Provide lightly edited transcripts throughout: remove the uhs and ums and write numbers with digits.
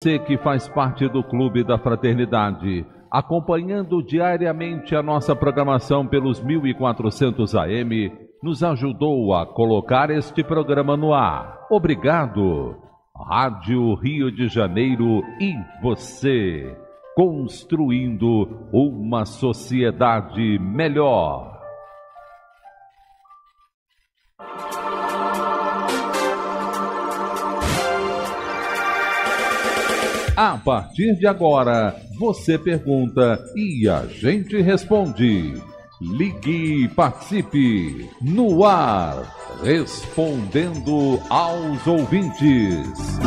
Você que faz parte do Clube da Fraternidade, acompanhando diariamente a nossa programação pelos 1400 AM, nos ajudou a colocar este programa no ar. Obrigado! Rádio Rio de Janeiro e você, construindo uma sociedade melhor. A partir de agora, você pergunta e a gente responde. Ligue e participe. No ar, respondendo aos ouvintes.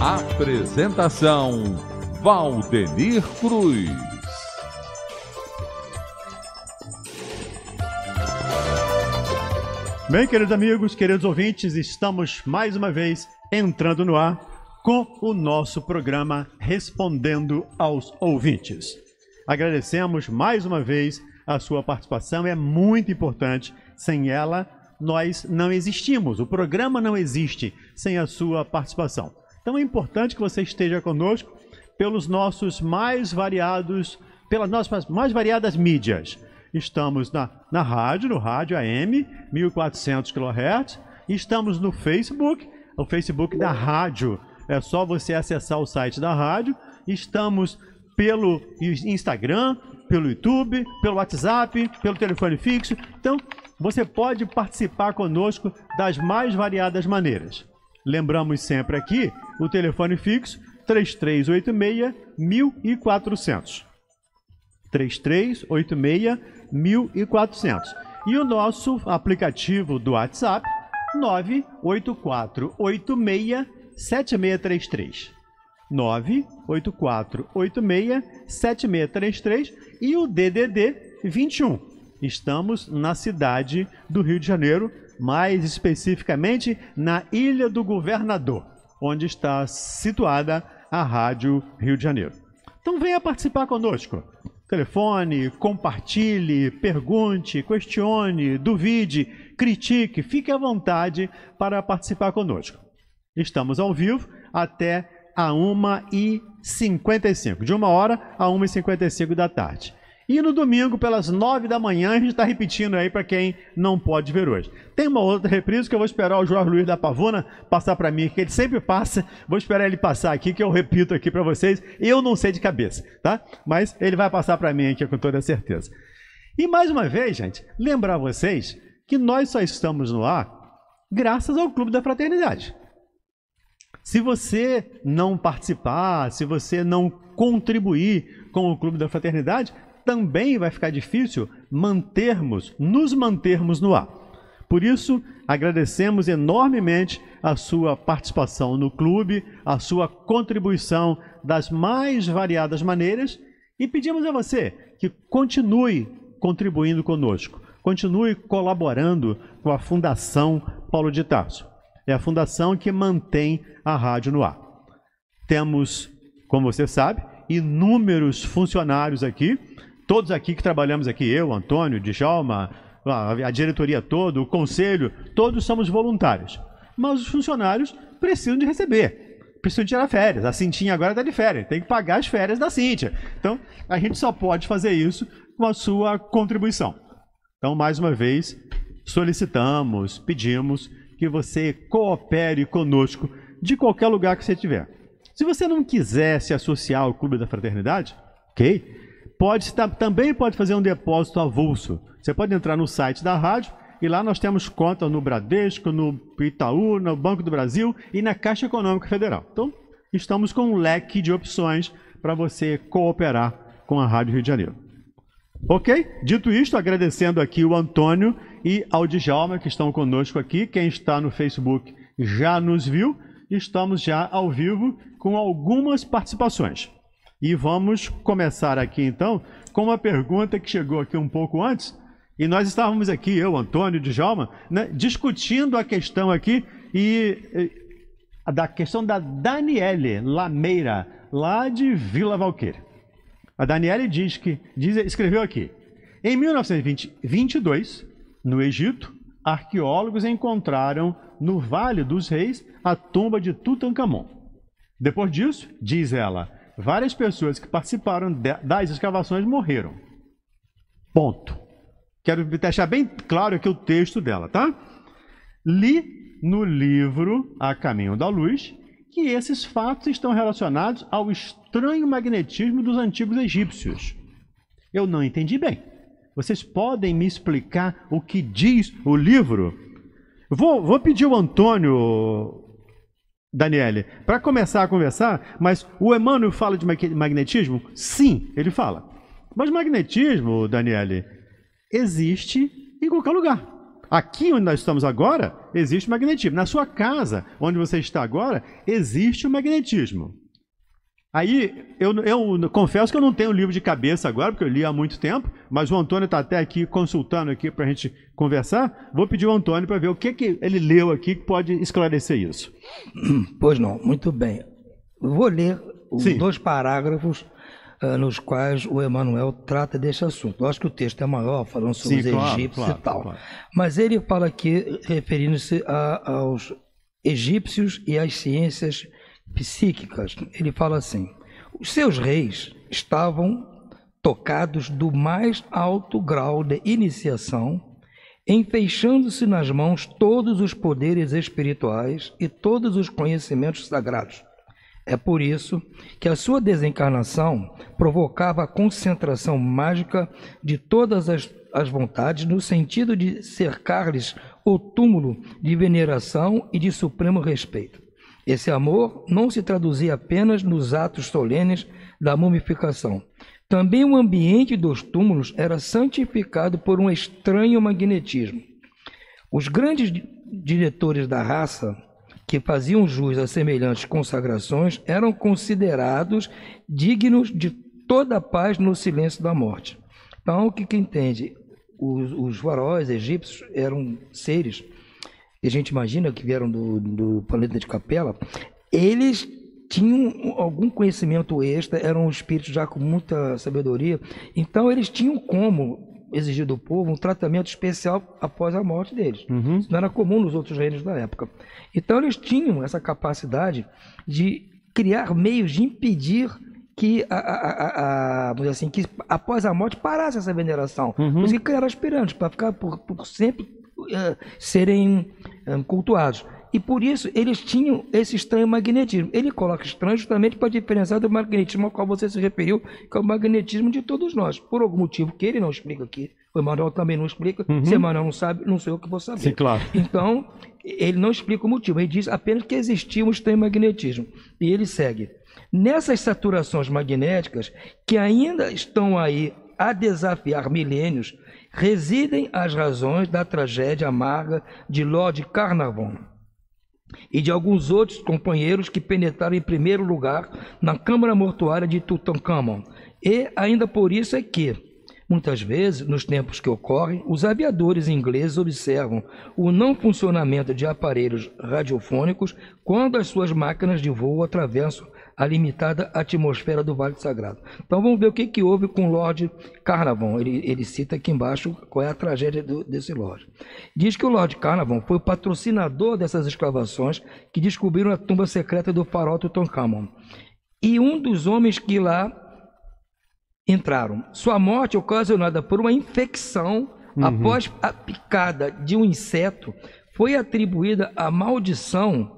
Apresentação: Valdemir Cruz. Bem, queridos amigos, queridos ouvintes, estamos mais uma vez entrando no ar com o nosso programa Respondendo aos Ouvintes. Agradecemos mais uma vez a sua participação, é muito importante. Sem ela, nós não existimos. O programa não existe sem a sua participação. Então é importante que você esteja conosco pelas nossas mais variadas mídias. Estamos na rádio, no rádio AM, 1400 kHz. Estamos no Facebook. O Facebook da rádio, é só você acessar o site da rádio. Estamos pelo Instagram, pelo YouTube, pelo WhatsApp, pelo telefone fixo. Então, você pode participar conosco das mais variadas maneiras. Lembramos sempre aqui o telefone fixo 3386-1400. 3386-1400. E o nosso aplicativo do WhatsApp, 984867633. 984867633 e o DDD 21. Estamos na cidade do Rio de Janeiro, mais especificamente na Ilha do Governador, onde está situada a Rádio Rio de Janeiro. Então venha participar conosco. Telefone, compartilhe, pergunte, questione, duvide, critique, fique à vontade para participar conosco. Estamos ao vivo até a 1h55, de 1h a 1h55 da tarde. E no domingo, pelas 9 da manhã, a gente está repetindo aí para quem não pode ver hoje. Tem uma outra reprise que eu vou esperar o Jorge Luiz da Pavuna passar para mim, que ele sempre passa. Vou esperar ele passar aqui, que eu repito aqui para vocês. Eu não sei de cabeça, tá? Mas ele vai passar para mim aqui com toda certeza. E mais uma vez, gente, lembrar vocês que nós só estamos no ar graças ao Clube da Fraternidade. Se você não participar, se você não contribuir com o Clube da Fraternidade, também vai ficar difícil nos mantermos no ar. Por isso, agradecemos enormemente a sua participação no clube, a sua contribuição das mais variadas maneiras e pedimos a você que continue contribuindo conosco, continue colaborando com a Fundação Paulo de Tarso. É a fundação que mantém a rádio no ar. Temos, como você sabe, inúmeros funcionários aqui. Todos aqui que trabalhamos aqui, eu, Antônio, Djalma, a diretoria toda, o conselho, todos somos voluntários. Mas os funcionários precisam de receber, precisam tirar férias. A Cintinha agora está de férias, tem que pagar as férias da Cintia. Então, a gente só pode fazer isso com a sua contribuição. Então, mais uma vez, solicitamos, pedimos que você coopere conosco de qualquer lugar que você tiver. Se você não quiser se associar ao Clube da Fraternidade, ok? Também pode fazer um depósito avulso. Você pode entrar no site da rádio e lá nós temos conta no Bradesco, no Itaú, no Banco do Brasil e na Caixa Econômica Federal. Então, estamos com um leque de opções para você cooperar com a Rádio Rio de Janeiro. Ok? Dito isto, agradecendo aqui o Antônio e ao Djalma que estão conosco aqui. Quem está no Facebook já nos viu. Estamos já ao vivo com algumas participações. E vamos começar aqui, então, com uma pergunta que chegou aqui um pouco antes. E nós estávamos aqui, eu, Antônio, Djalma, né, discutindo a questão aqui da questão da Danielle Lameira, lá de Vila Valqueira. A Danielle escreveu aqui: em 1922, no Egito, arqueólogos encontraram no Vale dos Reis, a tomba de Tutankhamon. Depois disso, diz ela, várias pessoas que participaram das escavações morreram. Ponto. Quero deixar bem claro aqui o texto dela, tá? Li no livro A Caminho da Luz que esses fatos estão relacionados ao estranho magnetismo dos antigos egípcios. Eu não entendi bem. Vocês podem me explicar o que diz o livro? Vou pedir o Antônio, Danielle, para começar a conversar, mas o Emmanuel fala de magnetismo? Sim, ele fala. Mas magnetismo, Danielle, existe em qualquer lugar. Aqui onde nós estamos agora, existe magnetismo. Na sua casa, onde você está agora, existe o magnetismo. Aí, eu confesso que eu não tenho o livro de cabeça agora, porque eu li há muito tempo, mas o Antônio está até aqui consultando aqui para a gente conversar. Vou pedir ao Antônio para ver o que, que ele leu aqui que pode esclarecer isso. Pois não, muito bem. Vou ler os dois parágrafos nos quais o Emmanuel trata desse assunto. Eu acho que o texto é maior, falando sobre os egípcios e tal. Claro. Mas ele fala aqui, referindo-se aos egípcios e às ciências psíquicas. Ele fala assim, os seus reis estavam tocados do mais alto grau de iniciação, enfeixando-se nas mãos todos os poderes espirituais e todos os conhecimentos sagrados. É por isso que a sua desencarnação provocava a concentração mágica de todas as vontades no sentido de cercar-lhes o túmulo de veneração e de supremo respeito. Esse amor não se traduzia apenas nos atos solenes da mumificação. Também o ambiente dos túmulos era santificado por um estranho magnetismo. Os grandes diretores da raça que faziam jus a semelhantes consagrações, eram considerados dignos de toda a paz no silêncio da morte. Então, o que, que entende? Os faraós egípcios eram seres, que a gente imagina que vieram do planeta de Capela, eles tinham algum conhecimento extra, eram espíritos já com muita sabedoria, então eles tinham como exigir do povo um tratamento especial após a morte deles. Uhum. Isso não era comum nos outros reinos da época. Então eles tinham essa capacidade de criar meios de impedir que, vamos dizer assim, que após a morte parasse essa veneração. Uhum. Por isso que criaram aspirantes, para ficar por sempre serem cultuados. E por isso eles tinham esse estranho magnetismo. Ele coloca estranho justamente para diferenciar do magnetismo ao qual você se referiu, que é o magnetismo de todos nós. Por algum motivo que ele não explica aqui, o Emmanuel também não explica, uhum. Se Emmanuel não sabe, não sou eu que vou saber. Sim, claro. Então, ele não explica o motivo, ele diz apenas que existia um estranho magnetismo. E ele segue. Nessas saturações magnéticas, que ainda estão aí a desafiar milênios, residem as razões da tragédia amarga de Lord Carnarvon e de alguns outros companheiros que penetraram em primeiro lugar na câmara mortuária de Tutankhamon. E ainda por isso é que, muitas vezes, nos tempos que ocorrem, os aviadores ingleses observam o não funcionamento de aparelhos radiofônicos quando as suas máquinas de voo atravessam a limitada atmosfera do Vale Sagrado. Então vamos ver o que, que houve com o Lord Carnarvon. Ele cita aqui embaixo qual é a tragédia desse Lord. Diz que o Lord Carnarvon foi o patrocinador dessas escavações que descobriram a tumba secreta do faraó Tutankhamon. E um dos homens que lá entraram. Sua morte ocasionada por uma infecção após a picada de um inseto foi atribuída à maldição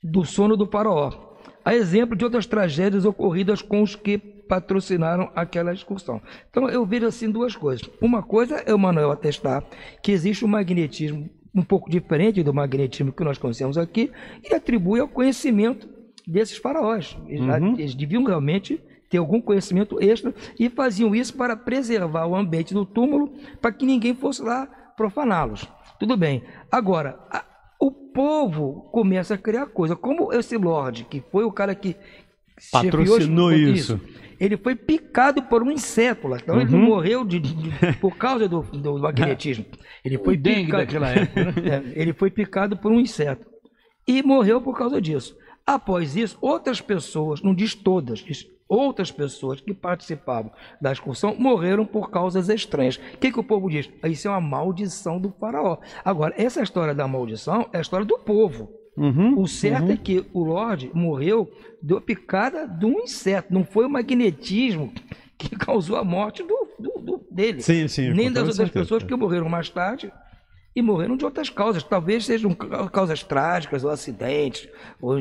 do sono do faraó, a exemplo de outras tragédias ocorridas com os que patrocinaram aquela excursão. Então eu vejo assim duas coisas. Uma coisa é o Manuel atestar que existe um magnetismo um pouco diferente do magnetismo que nós conhecemos aqui e atribui ao conhecimento desses faraós. Eles deviam realmente ter algum conhecimento extra e faziam isso para preservar o ambiente do túmulo para que ninguém fosse lá profaná-los. Tudo bem. Agora, o povo começa a criar coisa. Como esse Lorde, que foi o cara que patrocinou isso, ele foi picado por um inseto lá. Então ele morreu por causa do magnetismo. Ele foi dengue daquela época, né? Ele foi picado por um inseto e morreu por causa disso. Após isso, outras pessoas, não diz todas, diz Outras pessoas que participavam da excursão morreram por causas estranhas. O que, que o povo diz? Isso é uma maldição do faraó. Agora, essa história da maldição é a história do povo. Uhum, o certo é que o Lorde morreu de picada de um inseto. Não foi o magnetismo que causou a morte dele. Sim, sim, nem das outras pessoas que morreram mais tarde e morreram de outras causas. Talvez sejam causas trágicas, ou acidentes, ou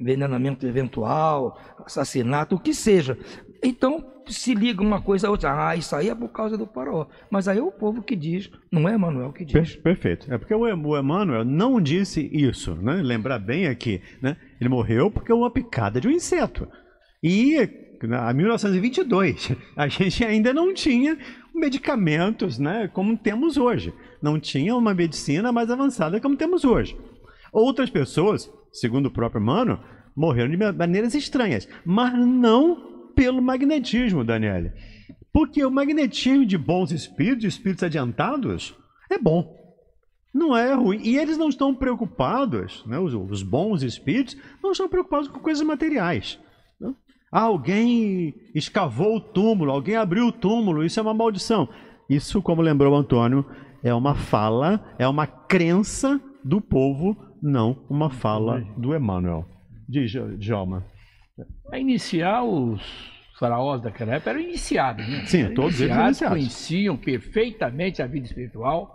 envenenamento eventual, assassinato, o que seja. Então, se liga uma coisa a outra. Ah, isso aí é por causa do faraó. Mas aí é o povo que diz, não é Emmanuel que diz. Perfeito. É porque o Emmanuel não disse isso, né? Lembrar bem aqui, né? Ele morreu porque uma picada de um inseto. E em 1922, a gente ainda não tinha medicamentos, né, como temos hoje. Não tinha uma medicina mais avançada como temos hoje. Outras pessoas, segundo o próprio Mano, morreram de maneiras estranhas, mas não pelo magnetismo, Danielle. Porque o magnetismo de bons espíritos, de espíritos adiantados, é bom. Não é ruim. E eles não estão preocupados, né, os bons espíritos, não estão preocupados com coisas materiais. Alguém escavou o túmulo, alguém abriu o túmulo, isso é uma maldição. Isso, como lembrou o Antônio, é uma fala, é uma crença do povo, não uma fala do Emmanuel. Diz, Djalma. A inicial, os faraós daquela época eram iniciados, né? Sim, eram todos iniciados, eles conheciam perfeitamente a vida espiritual.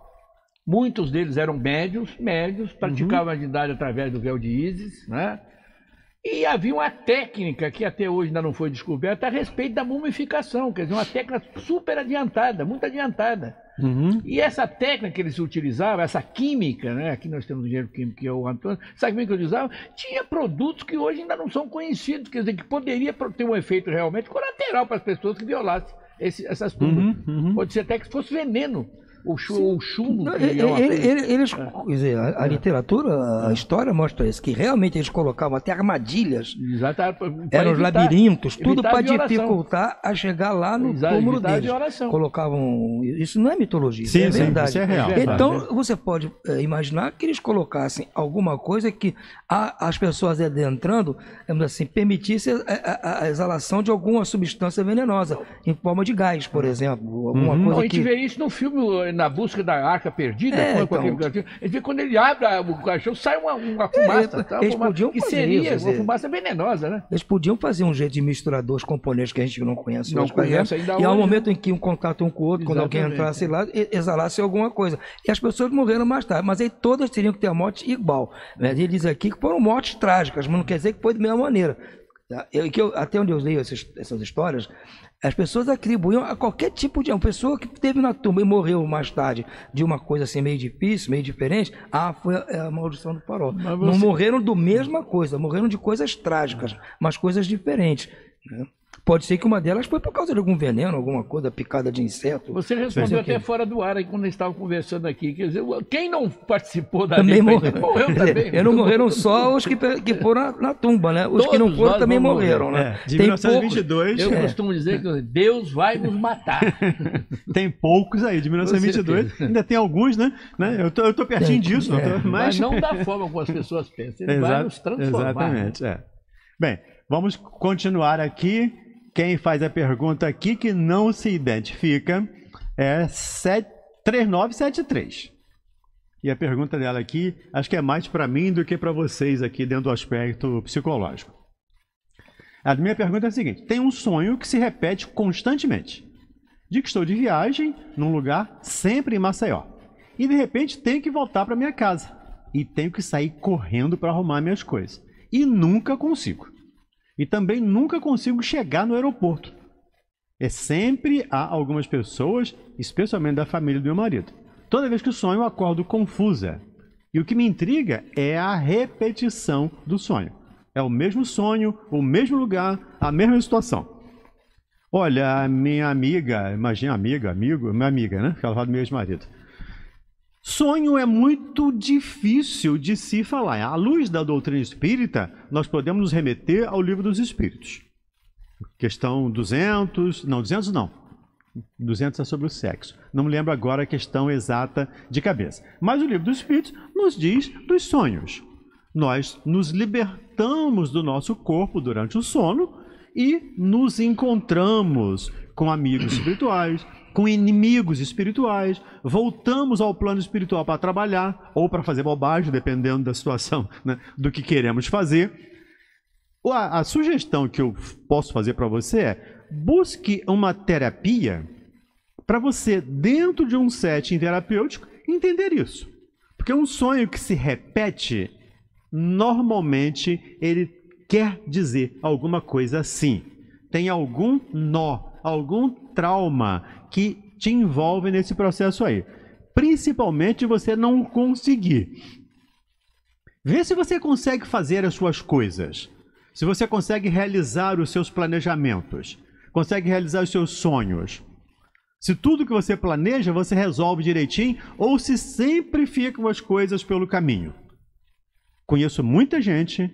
Muitos deles eram médios, praticavam a divindade através do véu de Ísis, né? E havia uma técnica que até hoje ainda não foi descoberta a respeito da mumificação, quer dizer, uma técnica super adiantada, muito adiantada. E essa técnica que eles utilizavam, essa química, né? Aqui nós temos o engenheiro químico que é o Antônio, essa química que eles usavam, tinha produtos que hoje ainda não são conhecidos, quer dizer, que poderia ter um efeito realmente colateral para as pessoas que violassem essas turmas. Pode ser até que fosse veneno. O chumbo. A literatura, a história mostra isso, que realmente eles colocavam até armadilhas. Eram os labirintos, tudo para dificultar a chegar lá no túmulo deles. Colocavam. Isso não é mitologia, sim, é verdade. Isso é real. Então você pode imaginar que eles colocassem alguma coisa que as pessoas adentrando, assim, permitisse a exalação de alguma substância venenosa, em forma de gás, por exemplo. Alguma coisa. A gente vê isso no filme. Na busca da arca perdida, quando ele abre o caixão, sai uma fumaça. Uma fumaça venenosa, né? Eles podiam fazer um jeito de misturar dois componentes que a gente não conhece. E ao momento em que um contato um com o outro, quando alguém entrasse lá, exalasse alguma coisa. E as pessoas morreram mais tarde, mas aí todas teriam que ter a morte igual. Ele diz aqui que foram mortes trágicas, mas não quer dizer que foi da mesma maneira. Até onde eu leio essas histórias, as pessoas atribuíam a qualquer tipo de... Uma pessoa que teve na turma e morreu mais tarde de uma coisa assim meio difícil, meio diferente, foi a maldição do faraó. Não morreram do mesma coisa, morreram de coisas trágicas, mas coisas diferentes, né? Pode ser que uma delas foi por causa de algum veneno, alguma coisa, picada de inseto. Você respondeu até fora do ar aí quando eles estavam conversando aqui. Quer dizer, quem não participou da também morreu também. Não morreram só os que foram na tumba, né? Os que não foram também morreram, né? De 1922. Poucos, eu costumo dizer que Deus vai nos matar. Tem poucos aí, de 1922. Ainda tem alguns, né? Eu tô pertinho disso. Mas não da forma como as pessoas pensam. Ele vai nos transformar. Exatamente, Bem, vamos continuar aqui. Quem faz a pergunta aqui que não se identifica é 3973. E a pergunta dela aqui, acho que é mais para mim do que para vocês aqui dentro do aspecto psicológico. A minha pergunta é a seguinte: tem um sonho que se repete constantemente. De que estou de viagem num lugar sempre em Maceió. E de repente tenho que voltar para minha casa. E tenho que sair correndo para arrumar minhas coisas. E nunca consigo. E também nunca consigo chegar no aeroporto. Sempre há algumas pessoas, especialmente da família do meu marido. Toda vez que sonho, eu acordo confusa. E o que me intriga é a repetição do sonho. É o mesmo sonho, o mesmo lugar, a mesma situação. Olha, minha amiga, imagina minha amiga, né? Porque ela fala do meu ex-marido. Sonho é muito difícil de se falar. À luz da doutrina espírita, nós podemos nos remeter ao Livro dos Espíritos. Questão 200... Não, 200 não. 200 é sobre o sexo. Não me lembro agora a questão exata de cabeça. Mas o Livro dos Espíritos nos diz dos sonhos. Nós nos libertamos do nosso corpo durante o sono e nos encontramos com amigos espirituais, com inimigos espirituais, voltamos ao plano espiritual para trabalhar ou para fazer bobagem, dependendo da situação, né, do que queremos fazer. A sugestão que eu posso fazer para você é: busque uma terapia para você, dentro de um setting terapêutico, entender isso. Porque um sonho que se repete, normalmente ele quer dizer alguma coisa assim. Tem algum nó, algum trauma que te envolve nesse processo aí. Principalmente você não conseguir. Vê se você consegue fazer as suas coisas. Se você consegue realizar os seus planejamentos. Consegue realizar os seus sonhos. Se tudo que você planeja, você resolve direitinho, ou se sempre ficam as coisas pelo caminho. Conheço muita gente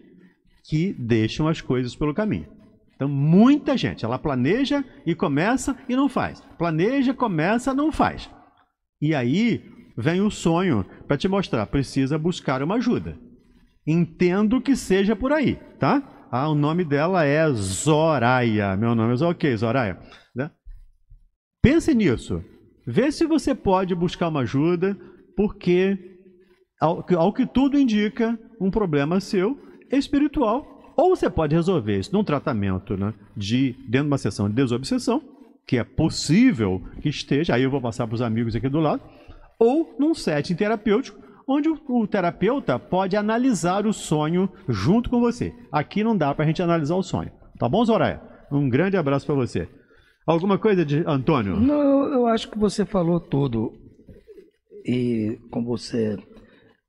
que deixam as coisas pelo caminho. Então, muita gente, ela planeja e começa e não faz. Planeja, começa, não faz. E aí vem o sonho para te mostrar, precisa buscar uma ajuda. Entendo que seja por aí, tá? Ah, o nome dela é Zoraia. Meu nome é ok, Zoraia, né? Pense nisso, vê se você pode buscar uma ajuda, porque, ao que tudo indica, um problema seu é espiritual, ou você pode resolver isso num tratamento, né, dentro de uma sessão de desobsessão, que é possível que esteja, aí eu vou passar para os amigos aqui do lado, ou num setting terapêutico, onde o terapeuta pode analisar o sonho junto com você. Aqui não dá para a gente analisar o sonho, tá bom, Zoraia? Um grande abraço para você. Alguma coisa de Antônio? Não, eu acho que você falou tudo. E como você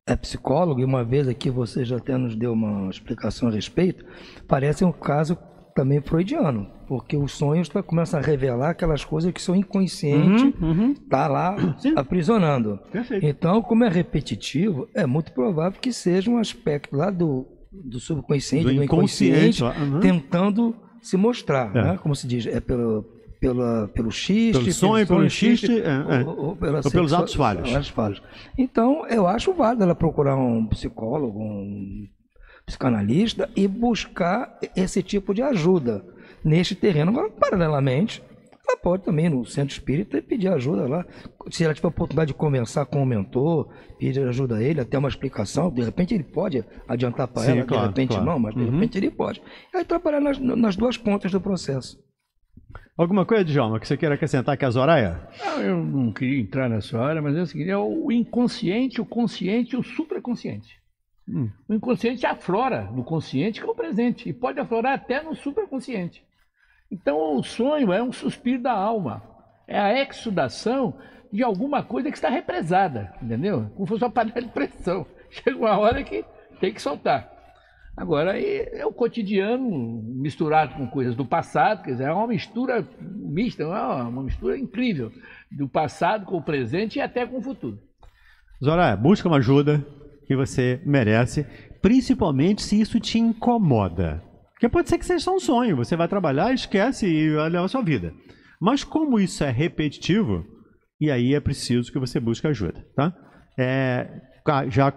é psicólogo, e uma vez aqui você já até nos deu uma explicação a respeito, parece um caso também freudiano, porque os sonhos começam a revelar aquelas coisas que o seu inconsciente está lá, sim, aprisionando. Perfeito. Então, como é repetitivo, é muito provável que seja um aspecto lá do subconsciente, do inconsciente, tentando se mostrar, né? Como se diz, é pelo xiste, pelo sonho, pelo xiste, ou pelos atos falhos. Então, eu acho válido ela procurar um psicólogo, um psicanalista e buscar esse tipo de ajuda neste terreno. Agora, paralelamente, ela pode também no centro espírita e pedir ajuda lá. Se ela tiver a oportunidade de conversar com o mentor, pedir ajuda a ele, até uma explicação, de repente ele pode adiantar para ela, claro, de repente claro, não, mas de repente ele pode. Aí trabalhar nas duas pontas do processo. Alguma coisa, Djalma, que você queira acrescentar aqui a Zoraia? Eu não queria entrar nessa área, mas é o seguinte: é o inconsciente, o consciente e o supraconsciente. O inconsciente aflora no consciente, que é o presente, e pode aflorar até no supraconsciente. Então o sonho é um suspiro da alma, é a exudação de alguma coisa que está represada, entendeu? Como se fosse uma panela de pressão. Chega uma hora que tem que soltar. Agora, é o cotidiano misturado com coisas do passado, quer dizer, é uma mistura mista, uma mistura incrível do passado com o presente e até com o futuro. Zoraia, busca uma ajuda que você merece, principalmente se isso te incomoda. Porque pode ser que seja só um sonho, você vai trabalhar, esquece e vai levar a sua vida. Mas como isso é repetitivo, e aí é preciso que você busque ajuda, tá? Já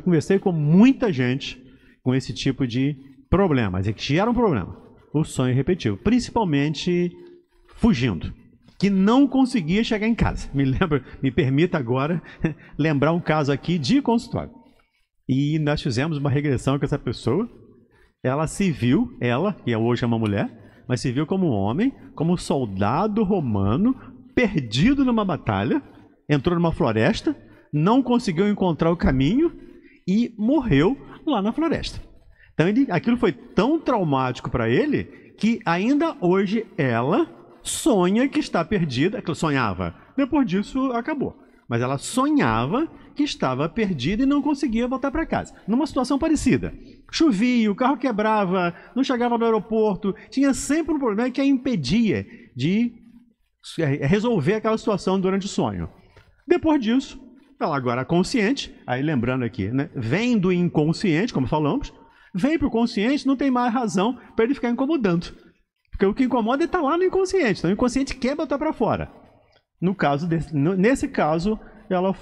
conversei com muita gente com esse tipo de problemas, é que gera um problema, o sonho repetitivo, principalmente fugindo, que não conseguia chegar em casa. Me permita agora lembrar um caso aqui de consultório. E nós fizemos uma regressão com essa pessoa, ela se viu, ela, que hoje é uma mulher, mas se viu como um homem, como um soldado romano, perdido numa batalha, entrou numa floresta, não conseguiu encontrar o caminho e morreu lá na floresta. Então aquilo foi tão traumático para ele que ainda hoje ela sonha que está perdida, que sonhava. Depois disso acabou. Mas ela sonhava que estava perdida e não conseguia voltar para casa. Numa situação parecida. Chovia, o carro quebrava, não chegava no aeroporto, tinha sempre um problema que a impedia de resolver aquela situação durante o sonho. Depois disso, ela agora consciente, aí lembrando aqui, né, vem do inconsciente, como falamos, vem para o consciente, não tem mais razão para ele ficar incomodando. Porque o que incomoda é estar lá no inconsciente, então o inconsciente quer botar para fora. Nesse caso, ela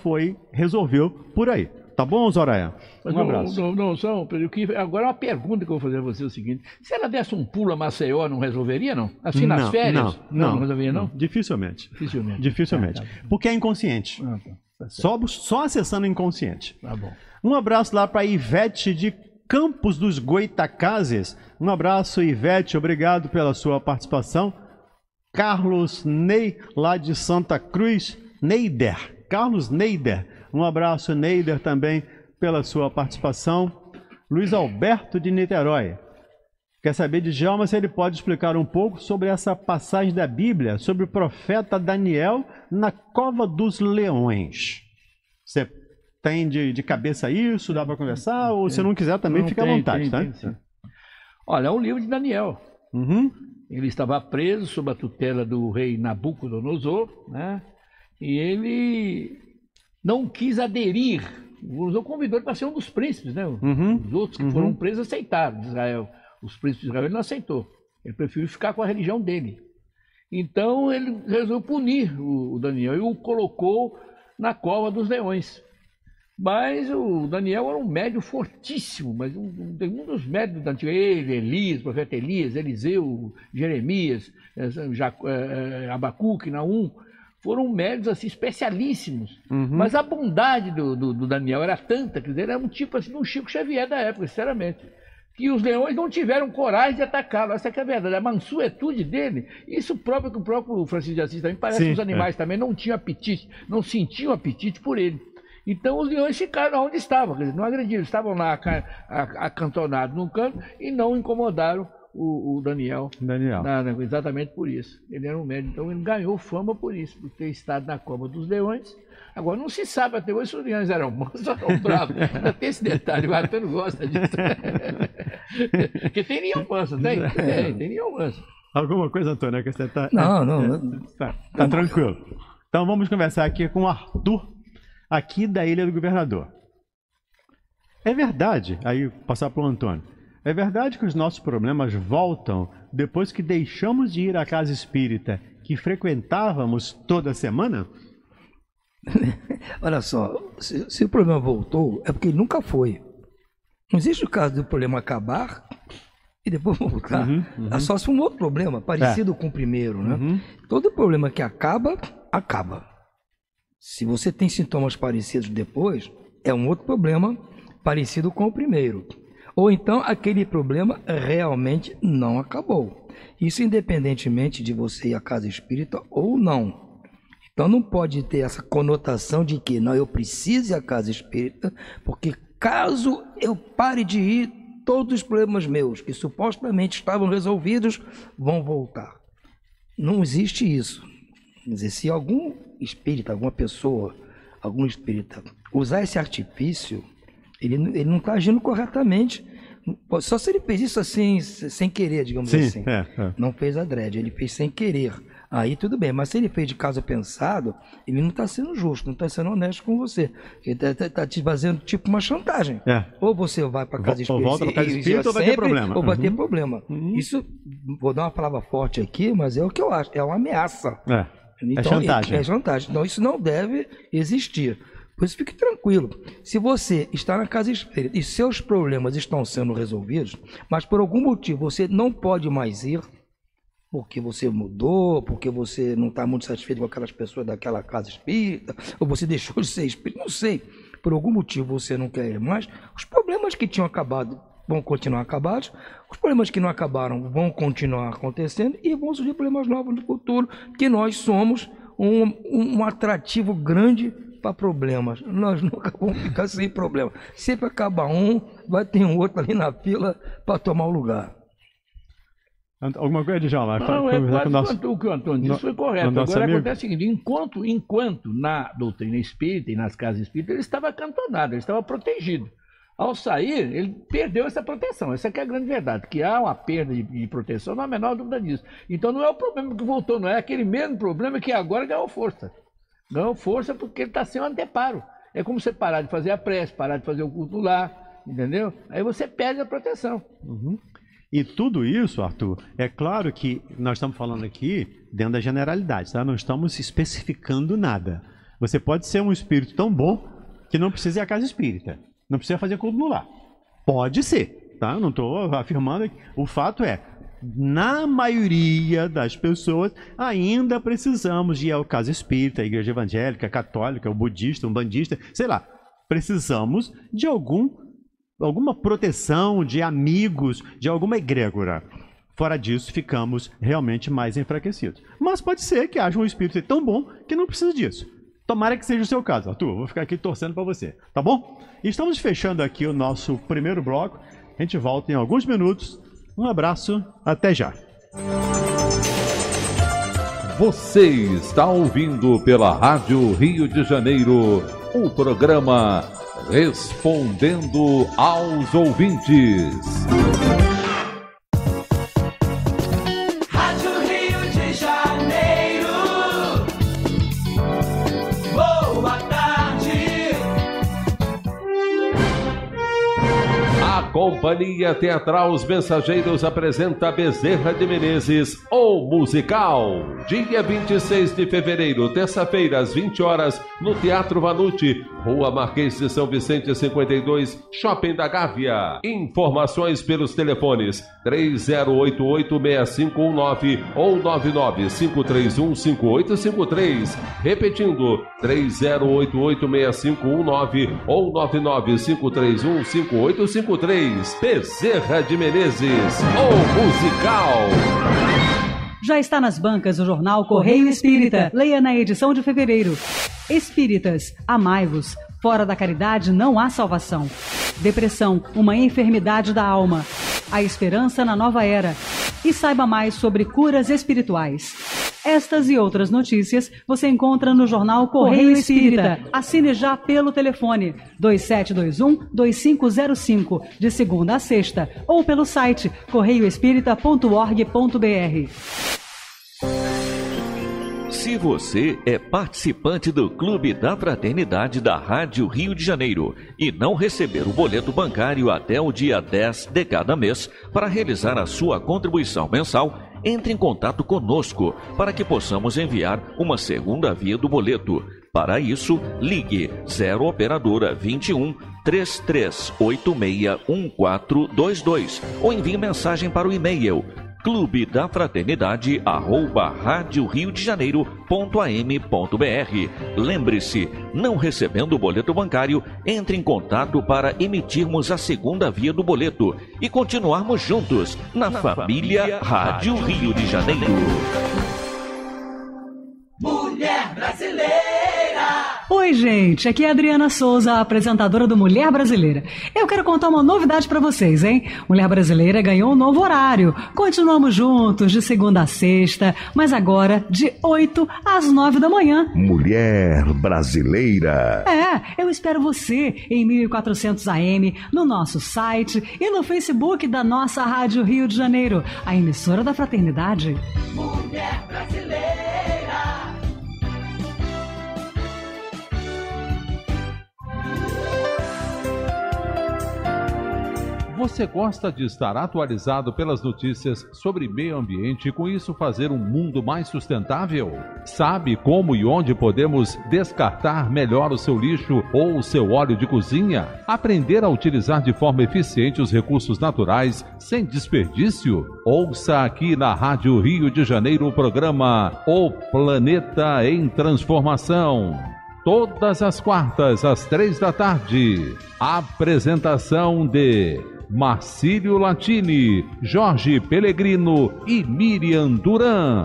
resolveu por aí. Tá bom, Zoraia? Mas um abraço. Não, só um... Agora uma pergunta que eu vou fazer a você é o seguinte. Se ela desse um pulo a Maceió, não resolveria, não? Assim, nas férias? Não resolveria, não? Dificilmente. Ah, tá. Porque é inconsciente. Ah, tá. Só acessando o inconsciente. Tá bom. Um abraço lá para Ivete de Campos dos Goitacazes. Um abraço, Ivete. Obrigado pela sua participação. Carlos Ney, lá de Santa Cruz. Neider. Carlos Neider. Um abraço, Neider, também pela sua participação. Luiz Alberto de Niterói. Quer saber de Djalma se ele pode explicar um pouco sobre essa passagem da Bíblia, sobre o profeta Daniel na cova dos leões. Você tem de cabeça isso? Dá para conversar? Ou se não quiser também, fica à vontade. Tá? Olha, é o livro de Daniel. Uhum. Ele estava preso sob a tutela do rei Nabucodonosor, né? E ele... não quis aderir. O convidou ele para ser um dos príncipes, né? Uhum, os outros que foram presos aceitaram de Israel. Os príncipes de Israel ele não aceitou. Ele preferiu ficar com a religião dele. Então ele resolveu punir o Daniel e o colocou na cova dos leões. Mas o Daniel era um médium fortíssimo, mas um dos médiums da antiga, ele, Elias, o profeta Elias, Eliseu, Jeremias, Abacuque, Naum. Foram médios assim, especialíssimos. Uhum. Mas a bondade do Daniel era tanta, quer dizer, era um tipo assim, um Chico Xavier da época, sinceramente. Que os leões não tiveram coragem de atacá-lo. Essa que é a verdade. A mansuetude dele, isso próprio que o próprio Francisco de Assis também, parece que os animais também não tinham apetite, não sentiam apetite por ele. Então os leões ficaram onde estavam, quer dizer, não agrediram, estavam lá acantonados num canto e não incomodaram o Daniel. Exatamente por isso. Ele era um médium, então ele ganhou fama por isso, por ter estado na cova dos leões. Agora, não se sabe até hoje se os leões eram bons ou eram bravos. Ainda tem esse detalhe, o Antônio gosta disso. Porque tem nenhum manso, tem nenhum manso. Alguma coisa, Antônio, que você está... Não. Tá tranquilo. Então, vamos conversar aqui com o Arthur, aqui da Ilha do Governador. É verdade, aí passar para o Antônio. É verdade que os nossos problemas voltam depois que deixamos de ir à casa espírita que frequentávamos toda semana? Olha só, se o problema voltou, é porque ele nunca foi. Não existe o caso do problema acabar e depois voltar. É só se for um outro problema, parecido com o primeiro, né? Todo problema que acaba, acaba. Se você tem sintomas parecidos depois, é um outro problema parecido com o primeiro. Ou então aquele problema realmente não acabou. Isso independentemente de você ir à casa espírita ou não. Então não pode ter essa conotação de que não, eu preciso ir à casa espírita, porque caso eu pare de ir, todos os problemas meus, que supostamente estavam resolvidos, vão voltar. Não existe isso. Quer dizer, se algum espírita, alguma pessoa, algum espírita usar esse artifício, ele não está agindo corretamente. Só se ele fez isso assim, sem querer, digamos assim. Não fez adrede, ele fez sem querer. Aí tudo bem, mas se ele fez de caso pensado, ele não está sendo justo, não está sendo honesto com você. Ele está te fazendo tipo uma chantagem. Ou você vai para a casa espírita ou vai ter problema. Ou vai ter problema. Isso, vou dar uma palavra forte aqui, mas é o que eu acho, é uma ameaça. Então, é chantagem. É chantagem. Então isso não deve existir. Por isso, fique tranquilo. Se você está na casa espírita e seus problemas estão sendo resolvidos, mas por algum motivo você não pode mais ir, porque você mudou, porque você não está muito satisfeito com aquelas pessoas daquela casa espírita, ou você deixou de ser espírita, não sei. Por algum motivo você não quer ir mais, os problemas que tinham acabado vão continuar acabados, os problemas que não acabaram vão continuar acontecendo e vão surgir problemas novos no futuro, porque nós somos um atrativo grande para problemas. Nós nunca vamos ficar sem problema. Sempre acaba um, vai ter um outro ali na fila para tomar o lugar. Alguma coisa de Djalma? O que o Antônio disse foi correto. Agora acontece o seguinte, enquanto na doutrina espírita e nas casas espíritas ele estava acantonado, ele estava protegido. Ao sair, ele perdeu essa proteção. Essa que é a grande verdade, que há uma perda de proteção, não há a menor dúvida disso. Então não é o problema que voltou, não é aquele mesmo problema que agora ganhou força. Ganhou força porque ele está sem um anteparo. É como você parar de fazer a prece, parar de fazer o culto lá, entendeu? Aí você perde a proteção. E tudo isso, Arthur, é claro que nós estamos falando aqui dentro da generalidade, tá? Não estamos especificando nada. Você pode ser um espírito tão bom que não precisa ir à casa espírita, não precisa fazer culto no lar. Pode ser, tá? Eu não estou afirmando. O fato é, na maioria das pessoas, ainda precisamos de ir ao casa espírita, à igreja evangélica, católica, o budista, umbandista, sei lá. Precisamos de alguma proteção, de amigos, de alguma egrégora. Fora disso, ficamos realmente mais enfraquecidos. Mas pode ser que haja um espírito tão bom que não precisa disso. Tomara que seja o seu caso. Arthur, vou ficar aqui torcendo para você, tá bom? Estamos fechando aqui o nosso primeiro bloco. A gente volta em alguns minutos. Um abraço, até já. Você está ouvindo pela Rádio Rio de Janeiro o programa Respondendo aos Ouvintes. Companhia Teatral Os Mensageiros apresenta Bezerra de Menezes, o musical. Dia 26 de fevereiro, terça-feira, às 20 horas, no Teatro Vanucci, Rua Marquês de São Vicente 52, Shopping da Gávea. Informações pelos telefones 3088-6519 ou 99531-5853. Repetindo, 3088-6519 ou 99531-5853. Bezerra de Menezes, o musical. Já está nas bancas o jornal Correio Espírita. Leia na edição de fevereiro. Espíritas, amai-vos. Fora da caridade não há salvação. Depressão, uma enfermidade da alma. A esperança na nova era. E saiba mais sobre curas espirituais. Estas e outras notícias você encontra no jornal Correio Espírita. Assine já pelo telefone 2721-2505, de segunda a sexta, ou pelo site correioespírita.org.br. Se você é participante do Clube da Fraternidade da Rádio Rio de Janeiro e não receber o boleto bancário até o dia 10 de cada mês para realizar a sua contribuição mensal, entre em contato conosco para que possamos enviar uma segunda via do boleto. Para isso, ligue 0 operadora 21 33861422 ou envie mensagem para o e-mail clubedafraternidade@radioriodejaneiro.am.br. Lembre-se, não recebendo o boleto bancário, entre em contato para emitirmos a segunda via do boleto e continuarmos juntos na família Rádio Rio de Janeiro. Mulher Brasileira! Oi, gente, aqui é a Adriana Souza, apresentadora do Mulher Brasileira. Eu quero contar uma novidade pra vocês, hein? Mulher Brasileira ganhou um novo horário. Continuamos juntos de segunda a sexta, mas agora de 8 às 9 da manhã. Mulher Brasileira. É, eu espero você em 1400 AM, no nosso site e no Facebook da nossa Rádio Rio de Janeiro, a emissora da Fraternidade. Mulher Brasileira. Você gosta de estar atualizado pelas notícias sobre meio ambiente e com isso fazer um mundo mais sustentável? Sabe como e onde podemos descartar melhor o seu lixo ou o seu óleo de cozinha? Aprender a utilizar de forma eficiente os recursos naturais sem desperdício? Ouça aqui na Rádio Rio de Janeiro o programa O Planeta em Transformação. Todas as quartas, às 3 da tarde. Apresentação de Marcílio Latini, Jorge Pellegrino e Miriam Duran.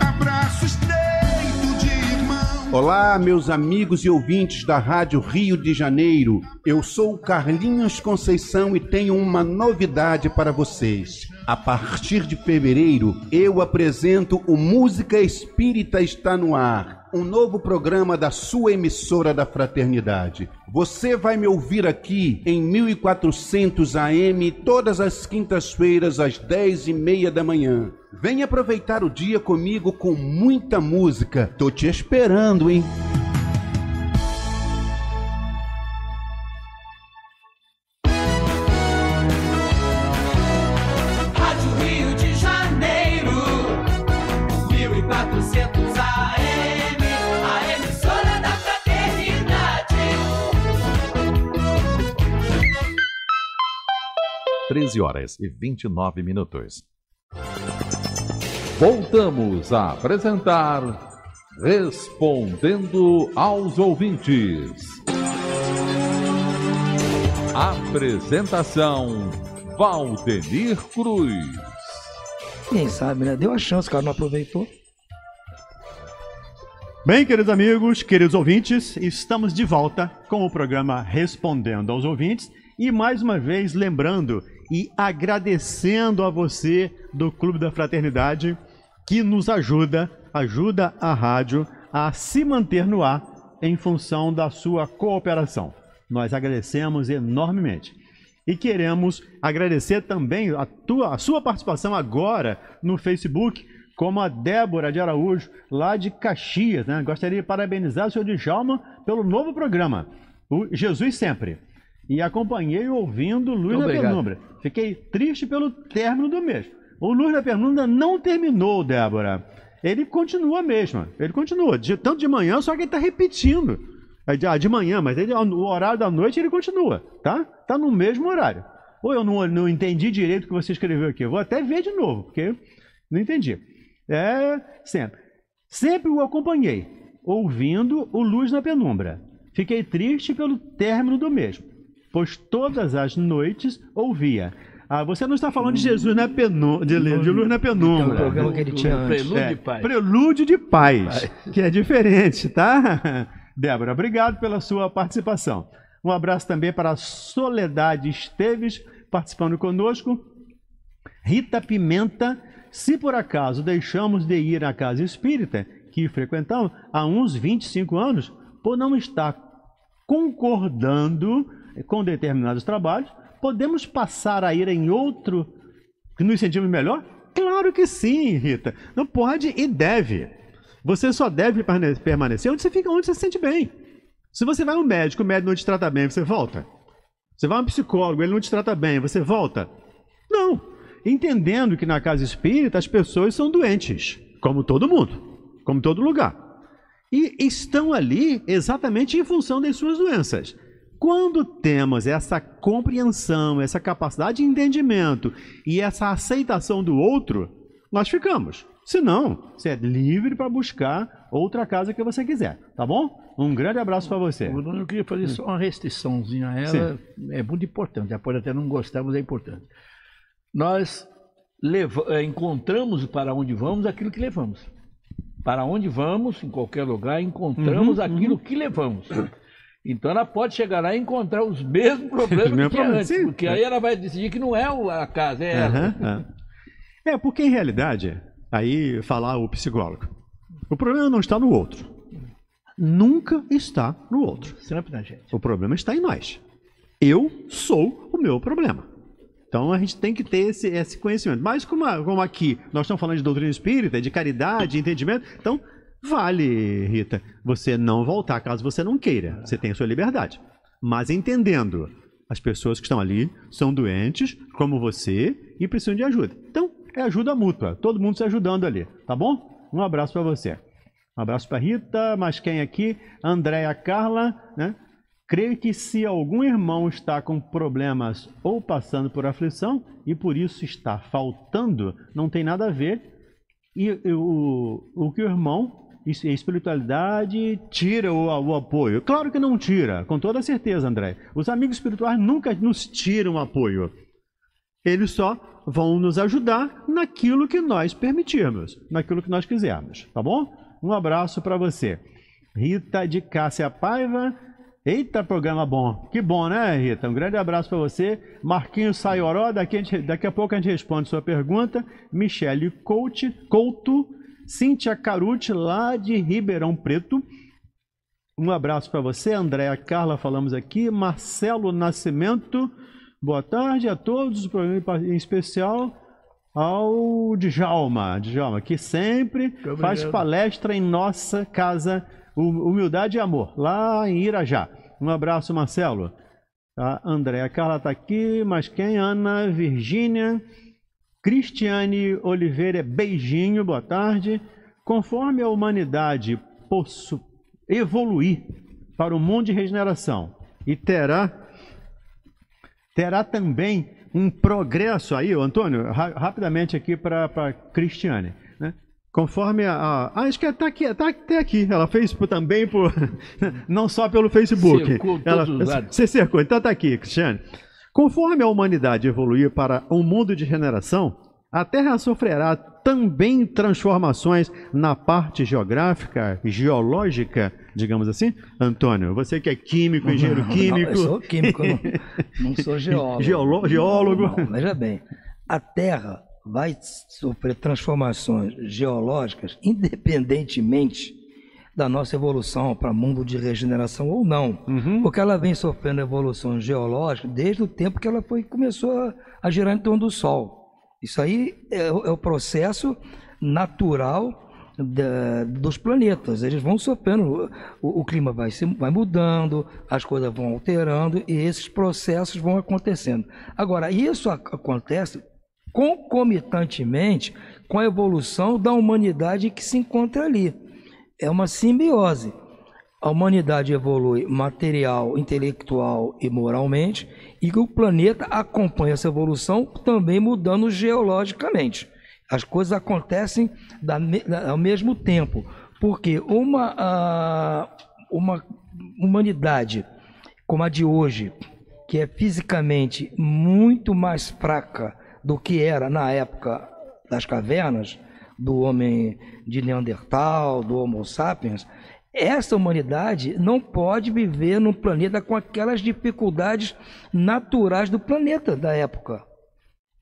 Abraço estreito de irmão. Olá, meus amigos e ouvintes da Rádio Rio de Janeiro. Eu sou Carlinhos Conceição e tenho uma novidade para vocês. A partir de fevereiro, eu apresento o Música Espírita Está no Ar, um novo programa da sua emissora da Fraternidade. Você vai me ouvir aqui em 1400 AM todas as quintas-feiras às 10h30 da manhã. Venha aproveitar o dia comigo com muita música. Tô te esperando, hein? A emissora 13h29. Voltamos a apresentar Respondendo aos Ouvintes. Apresentação Valdemir Cruz. Quem sabe, né? Deu a chance, cara, não aproveitou. Bem, queridos amigos, queridos ouvintes, estamos de volta com o programa Respondendo aos Ouvintes. E mais uma vez lembrando e agradecendo a você do Clube da Fraternidade, que nos ajuda a rádio a se manter no ar em função da sua cooperação. Nós agradecemos enormemente. E queremos agradecer também a sua participação agora no Facebook, como a Débora de Araújo, lá de Caxias, né? Gostaria de parabenizar o senhor Djalma pelo novo programa, o Jesus Sempre. E acompanhei ouvindo Luz na Penumbra. Fiquei triste pelo término do mesmo. O Luz na Penumbra não terminou, Débora. Ele continua mesmo. Ele continua. Tanto de manhã, só que ele está repetindo. De manhã, mas ele, o horário da noite ele continua, tá? Tá no mesmo horário. Ou eu não entendi direito o que você escreveu aqui. Eu vou até ver de novo, porque não entendi. É, sempre. Sempre o acompanhei, ouvindo o Luz na Penumbra. Fiquei triste pelo término do mesmo, pois todas as noites ouvia. Ah, você não está falando de Jesus na penumbra, de Luz na Penumbra. É o programa que ele tinha antes. Prelúdio de Paz. Prelúdio de Paz, que é diferente, tá? Débora, obrigado pela sua participação. Um abraço também para a Soledade Esteves, participando conosco. Rita Pimenta, se por acaso deixamos de ir à casa espírita, que frequentamos há uns 25 anos, por não estar concordando com determinados trabalhos, podemos passar a ir em outro que nos sentimos melhor? Claro que sim, Rita. Não pode e deve. Você só deve permanecer onde você fica, onde você se sente bem. Se você vai a um médico, o médico não te trata bem, você volta. Você vai a um psicólogo, ele não te trata bem, você volta. Não. Entendendo que na casa espírita as pessoas são doentes, como todo mundo, como todo lugar. E estão ali exatamente em função das suas doenças. Quando temos essa compreensão, essa capacidade de entendimento e essa aceitação do outro, nós ficamos. Se não, você é livre para buscar outra casa que você quiser, tá bom? Um grande abraço para você. Eu queria fazer só uma restriçãozinha a ela. Sim. É muito importante, ela pode até não gostar, mas é importante. Nós encontramos para onde vamos aquilo que levamos. Para onde vamos, em qualquer lugar, encontramos aquilo que levamos. Então ela pode chegar lá e encontrar os mesmos problemas antes, sim, porque aí ela vai decidir que não é a casa, é ela. É, porque em realidade, aí falar o psicólogo, o problema não está no outro. Nunca está no outro. Sempre na gente. O problema está em nós. Eu sou o meu problema. Então a gente tem que ter esse conhecimento. Mas como aqui nós estamos falando de doutrina espírita, de caridade, de entendimento, então... Vale, Rita, você não voltar caso você não queira. Você tem a sua liberdade. Mas entendendo, as pessoas que estão ali são doentes, como você, e precisam de ajuda. Então, é ajuda mútua. Todo mundo se ajudando ali, tá bom? Um abraço para você. Um abraço para Rita, mas quem aqui? Andréia Carla, né? Creio que se algum irmão está com problemas ou passando por aflição e por isso está faltando, não tem nada a ver. E o que o irmão... Isso, a espiritualidade tira o apoio. Claro que não tira, com toda certeza, André. Os amigos espirituais nunca nos tiram apoio. Eles só vão nos ajudar naquilo que nós permitirmos, naquilo que nós quisermos, tá bom? Um abraço para você. Rita de Cássia Paiva. Eita, programa bom. Que bom, né, Rita? Um grande abraço para você. Marquinhos Saioró, daqui a pouco a gente responde sua pergunta. Michele Couto. Cintia Caruti, lá de Ribeirão Preto. Um abraço para você, Andréa Carla, falamos aqui. Marcelo Nascimento, boa tarde a todos, em especial ao Djalma que sempre faz palestra em nossa casa, Humildade e Amor, lá em Irajá. Um abraço, Marcelo. A Andréa Carla está aqui, mas quem? Ana Virgínia. Cristiane Oliveira, beijinho, boa tarde. Conforme a humanidade possa evoluir para o mundo de regeneração e terá também um progresso aí, Antônio, rapidamente aqui para a Cristiane, né? Conforme a acho que está aqui, ela fez também, por, não só pelo Facebook. Cercou ela, todos os lados. Você cercou, então está aqui, Cristiane. Conforme a humanidade evoluir para um mundo de regeneração, a Terra sofrerá também transformações na parte geográfica, geológica, digamos assim? Antônio, você que é químico, engenheiro químico... Não, eu sou químico, não sou geólogo. Geólogo. Não, veja bem, a Terra vai sofrer transformações geológicas independentemente da nossa evolução para mundo de regeneração ou não. Uhum. Porque ela vem sofrendo evolução geológica desde o tempo que ela começou a girar em torno do Sol. Isso aí é o processo natural dos planetas. Eles vão sofrendo, o clima vai mudando, as coisas vão alterando e esses processos vão acontecendo. Agora, isso acontece concomitantemente com a evolução da humanidade que se encontra ali. É uma simbiose. A humanidade evolui material, intelectual e moralmente, e que o planeta acompanha essa evolução também mudando geologicamente. As coisas acontecem ao mesmo tempo, porque uma humanidade como a de hoje, que é fisicamente muito mais fraca do que era na época das cavernas, do homem de Neandertal, do Homo sapiens, essa humanidade não pode viver num planeta com aquelas dificuldades naturais do planeta da época.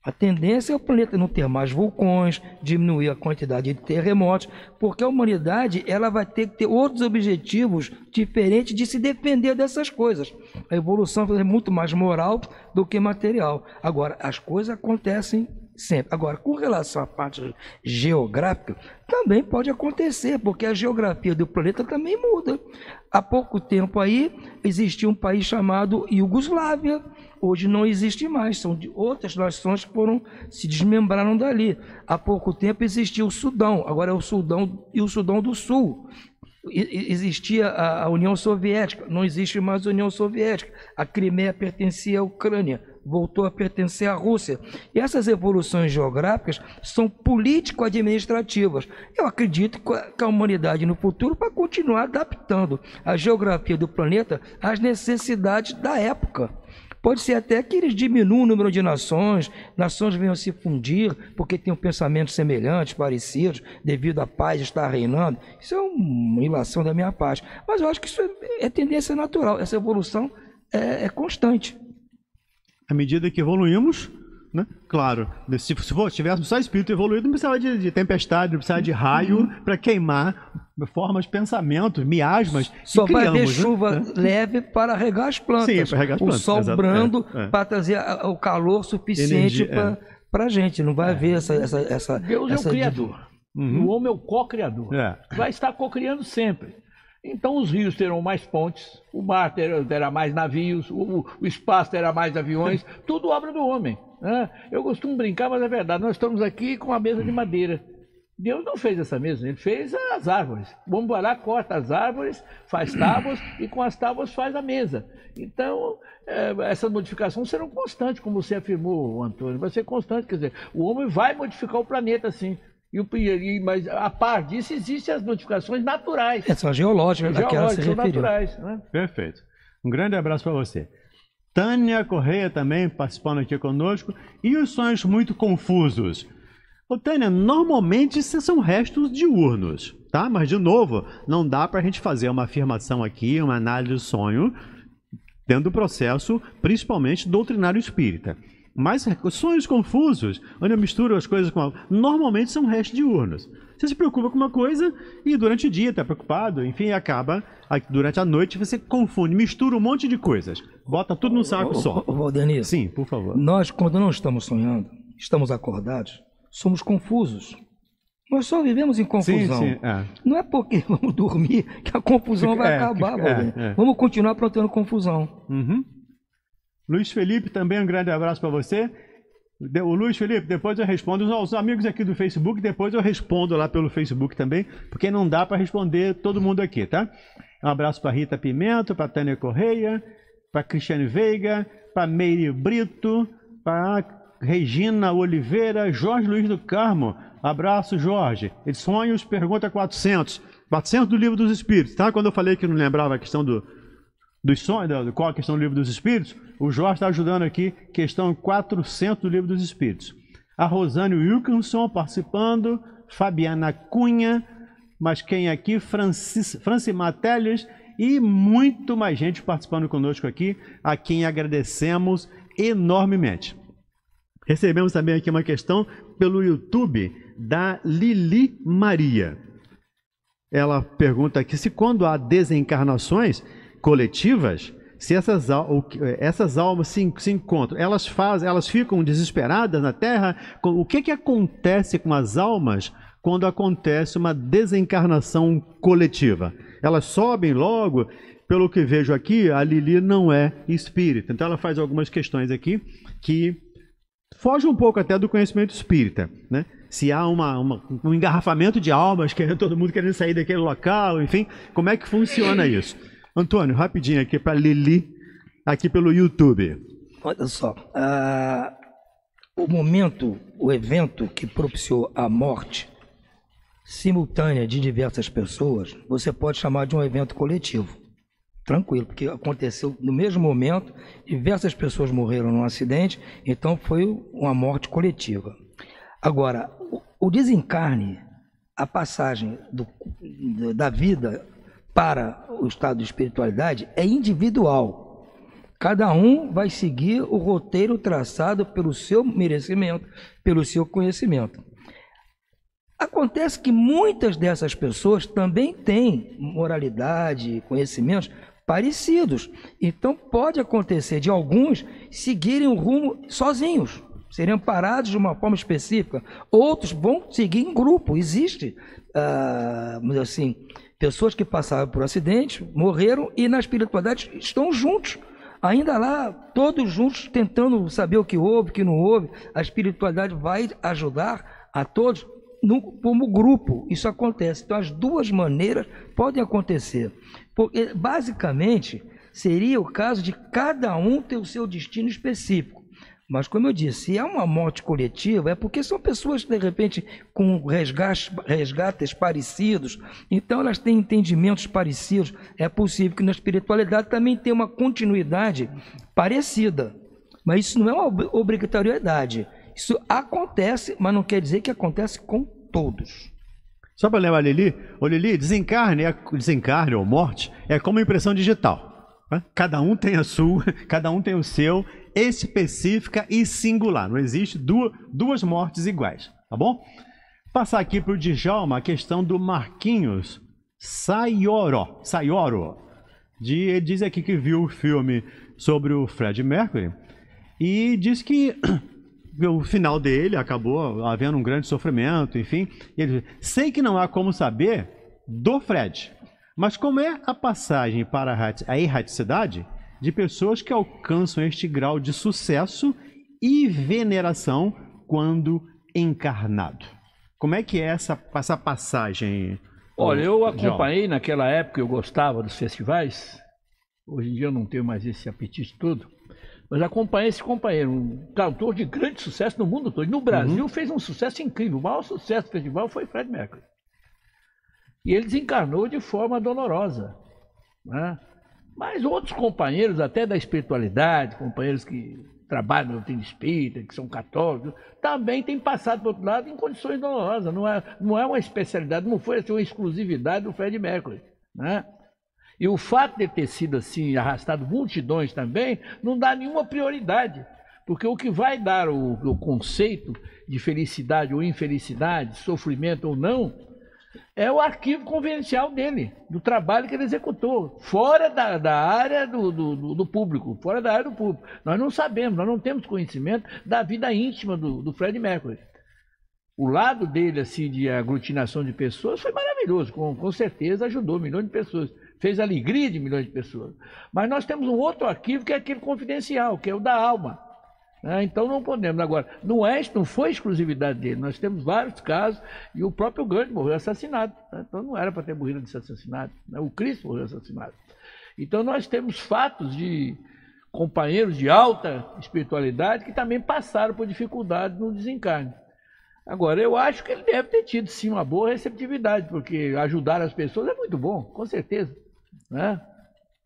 A tendência é o planeta não ter mais vulcões, diminuir a quantidade de terremotos, porque a humanidade ela vai ter que ter outros objetivos diferentes de se defender dessas coisas. A evolução é muito mais moral do que material. Agora, as coisas acontecem sempre. Agora, com relação à parte geográfica, também pode acontecer, porque a geografia do planeta também muda. Há pouco tempo aí, existia um país chamado Iugoslávia. Hoje não existe mais, são de outras nações que se desmembraram dali. Há pouco tempo existia o Sudão, agora é o Sudão e o Sudão do Sul. Existia a União Soviética, não existe mais a União Soviética. A Crimeia pertencia à Ucrânia, voltou a pertencer à Rússia. E essas evoluções geográficas são político-administrativas. Eu acredito que a humanidade no futuro vai continuar adaptando a geografia do planeta às necessidades da época. Pode ser até que eles diminuam o número de nações, nações venham a se fundir porque têm um pensamento semelhante, parecidos, devido à paz estar reinando. Isso é uma ilação da minha parte. Mas eu acho que isso é tendência natural, essa evolução é constante. À medida que evoluímos, né? Claro, se tivéssemos só espírito evoluído, não precisava de tempestade, não precisava de raio para queimar formas, pensamentos, miasmas. Só vai ter chuva leve para regar as plantas. Sim, para regar as plantas. O sol brando para trazer o calor suficiente para a gente. Não vai haver essa. Deus é o criador. O homem é o co-criador. Vai estar co-criando sempre. Então os rios terão mais pontes, o mar terá mais navios, o espaço terá mais aviões. Tudo obra do homem. Né? Eu costumo brincar, mas é verdade. Nós estamos aqui com uma mesa de madeira. Deus não fez essa mesa, ele fez as árvores. Vamos lá, corta as árvores, faz tábuas e com as tábuas faz a mesa. Então, essas modificações serão constantes, como você afirmou, Antônio. Vai ser constante, quer dizer, o homem vai modificar o planeta, sim. Mas a par disso, existem as modificações naturais. São geológicas, são naturais. Né? Perfeito. Um grande abraço para você. Tânia Correia também participando aqui conosco. E os sonhos muito confusos? Ô, Tânia, normalmente são restos diurnos, tá? Mas, de novo, não dá para a gente fazer uma afirmação aqui, uma análise do sonho, tendo o processo, principalmente, doutrinário espírita. Mas sonhos confusos, onde eu misturo as coisas com... Normalmente são restos diurnos. Você se preocupa com uma coisa e durante o dia está preocupado, enfim, acaba... Durante a noite você confunde, mistura um monte de coisas. Bota tudo num saco só. Valdemir. Sim, por favor. Nós, quando não estamos sonhando, estamos acordados... Somos confusos. Nós só vivemos em confusão. Sim, sim, Não é porque vamos dormir que a confusão vai acabar. Vamos continuar plantando confusão. Luiz Felipe, também um grande abraço para você. O Luiz Felipe, depois eu respondo. Os amigos aqui do Facebook, depois eu respondo lá pelo Facebook também, porque não dá para responder todo mundo aqui, tá? Um abraço para Rita Pimenta, para Tânia Correia, para Cristiane Veiga, para Meire Brito... para Regina Oliveira, Jorge Luiz do Carmo. Abraço, Jorge. Edições, pergunta 400. 400 do Livro dos Espíritos, tá? Quando eu falei que não lembrava a questão dos sonhos, qual a questão do Livro dos Espíritos, o Jorge está ajudando aqui, questão 400 do Livro dos Espíritos. A Rosane Wilkinson participando, Fabiana Cunha, mas quem aqui? Francimar Teles e muito mais gente participando conosco aqui, a quem agradecemos enormemente. Recebemos também aqui uma questão pelo YouTube da Lili Maria. Ela pergunta aqui se quando há desencarnações coletivas, se essas almas se encontram, elas ficam desesperadas na Terra? O que acontece com as almas quando acontece uma desencarnação coletiva? Elas sobem logo? Pelo que vejo aqui, a Lili não é espírita. Então ela faz algumas questões aqui que foge um pouco até do conhecimento espírita, né? Se há um engarrafamento de almas, todo mundo querendo sair daquele local, enfim, como é que funciona isso? Antônio, rapidinho aqui para Lili, aqui pelo YouTube. Olha só, o momento, o evento que propiciou a morte simultânea de diversas pessoas, você pode chamar de um evento coletivo. Tranquilo, porque aconteceu no mesmo momento, diversas pessoas morreram num acidente, então foi uma morte coletiva. Agora, o desencarne, a passagem da vida para o estado de espiritualidade é individual. Cada um vai seguir o roteiro traçado pelo seu merecimento, pelo seu conhecimento. Acontece que muitas dessas pessoas também têm moralidade, conhecimentos parecidos. Então pode acontecer de alguns seguirem o rumo sozinhos, serem parados de uma forma específica. Outros vão seguir em grupo. Existe, assim, pessoas que passaram por acidente, morreram e na espiritualidade estão juntos. Ainda lá, todos juntos, tentando saber o que houve, o que não houve. A espiritualidade vai ajudar a todos como grupo. Isso acontece. Então, as duas maneiras podem acontecer. Porque, basicamente, seria o caso de cada um ter o seu destino específico. Mas, como eu disse, se é uma morte coletiva, é porque são pessoas, de repente, com resgates parecidos, então elas têm entendimentos parecidos. É possível que na espiritualidade também tenha uma continuidade parecida. Mas isso não é uma obrigatoriedade. Isso acontece, mas não quer dizer que acontece com todos. Só para lembrar, Lili, desencarne ou morte é como impressão digital. Né? Cada um tem a sua, cada um tem o seu, específica e singular. Não existe duas mortes iguais, tá bom? Passar aqui para o Djalma a questão do Marquinhos Saioro. Ele diz aqui que viu o filme sobre o Fred Mercury e diz que o final dele acabou havendo um grande sofrimento, enfim. Ele diz, sei que não há como saber do Fred, mas como é a passagem para a erraticidade de pessoas que alcançam este grau de sucesso e veneração quando encarnado. Como é que é essa passagem? Olha, eu acompanhei naquela época, eu gostava dos festivais, hoje em dia eu não tenho mais esse apetite todo, mas acompanhei esse companheiro, um cantor de grande sucesso no mundo todo. No Brasil fez um sucesso incrível, o maior sucesso do festival foi Fred Mercury. E ele desencarnou de forma dolorosa, né? Mas outros companheiros, até da espiritualidade, companheiros que trabalham no doutrina espírita, que são católicos, também têm passado para o outro lado em condições dolorosas. Não é uma especialidade, não foi assim, uma exclusividade do Fred Mercury, né? E o fato de ter sido assim, arrastado multidões também, não dá nenhuma prioridade. Porque o que vai dar o conceito de felicidade ou infelicidade, sofrimento ou não, é o arquivo convivencial dele, do trabalho que ele executou, fora da área do público, fora da área do público. Nós não sabemos, nós não temos conhecimento da vida íntima do Fred Mercury. O lado dele, assim, de aglutinação de pessoas foi maravilhoso, com certeza ajudou milhões de pessoas, fez a alegria de milhões de pessoas. Mas nós temos um outro arquivo que é aquele confidencial, que é o da alma. Então não podemos. Agora, não foi exclusividade dele. Nós temos vários casos e o próprio Gandhi morreu assassinado. Então não era para ter morrido de assassinato. O Cristo morreu assassinado. Então nós temos fatos de companheiros de alta espiritualidade que também passaram por dificuldade no desencarne. Agora, eu acho que ele deve ter tido, sim, uma boa receptividade, porque ajudar as pessoas é muito bom, com certeza, né?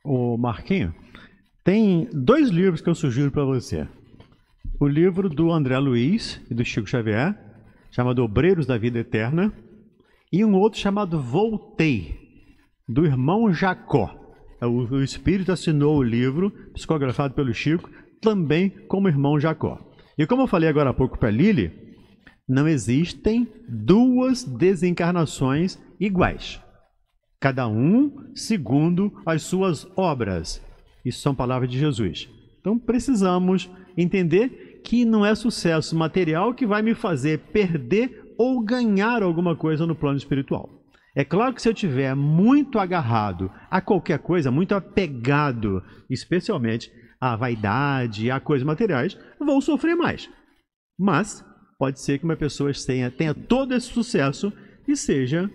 Ô Marquinho, tem dois livros que eu sugiro para você. O livro do André Luiz e do Chico Xavier, chamado Obreiros da Vida Eterna, e um outro chamado Voltei, do irmão Jacó. O Espírito assinou o livro, psicografado pelo Chico, também como irmão Jacó. E como eu falei agora há pouco para Lili, não existem duas desencarnações iguais. Cada um segundo as suas obras. Isso são palavras de Jesus. Então precisamos entender que não é sucesso material que vai me fazer perder ou ganhar alguma coisa no plano espiritual. É claro que se eu estiver muito agarrado a qualquer coisa, muito apegado, especialmente à vaidade, a coisas materiais, vou sofrer mais. Mas pode ser que uma pessoa tenha todo esse sucesso e seja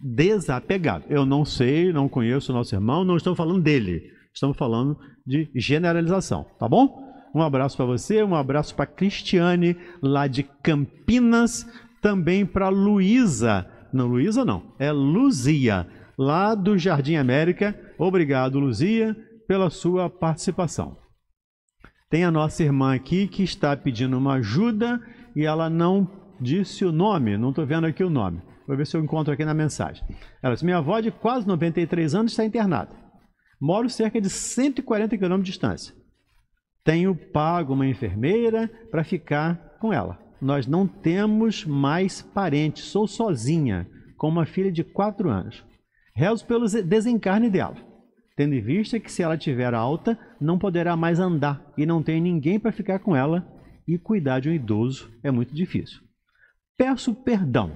desapegado. Eu não sei, não conheço o nosso irmão, não estamos falando dele. Estamos falando de generalização, tá bom? Um abraço para você, um abraço para a Cristiane, lá de Campinas. Também para Luísa, não Luísa não, é Luzia, lá do Jardim América. Obrigado, Luzia, pela sua participação. Tem a nossa irmã aqui que está pedindo uma ajuda e ela não disse o nome, não estou vendo aqui o nome. Vou ver se eu encontro aqui na mensagem. Ela disse, minha avó de quase 93 anos está internada. Moro cerca de 140 km de distância. Tenho pago uma enfermeira para ficar com ela. Nós não temos mais parentes, sou sozinha, com uma filha de 4 anos. Rezo pelo desencarne dela, tendo em vista que se ela tiver alta, não poderá mais andar e não tem ninguém para ficar com ela, e cuidar de um idoso é muito difícil. Peço perdão,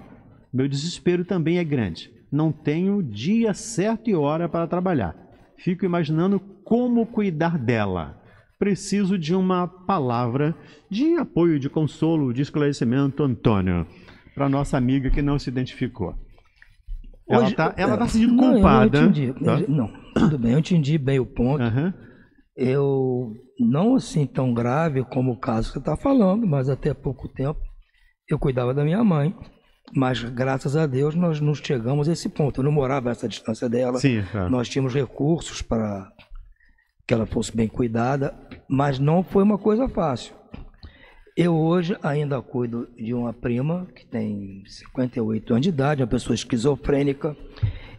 meu desespero também é grande. Não tenho dia certo e hora para trabalhar. Fico imaginando como cuidar dela. Preciso de uma palavra de apoio, de consolo, de esclarecimento, Antônio, para nossa amiga que não se identificou. Ela está sendo culpada. Não, tudo bem, eu entendi bem o ponto. Uhum. Eu, não assim tão grave como o caso que você está falando, mas até pouco tempo eu cuidava da minha mãe. Mas graças a Deus nós não chegamos a esse ponto. Eu não morava a essa distância dela. Sim, é. Nós tínhamos recursos para que ela fosse bem cuidada, mas não foi uma coisa fácil. Eu hoje ainda cuido de uma prima que tem 58 anos de idade, uma pessoa esquizofrênica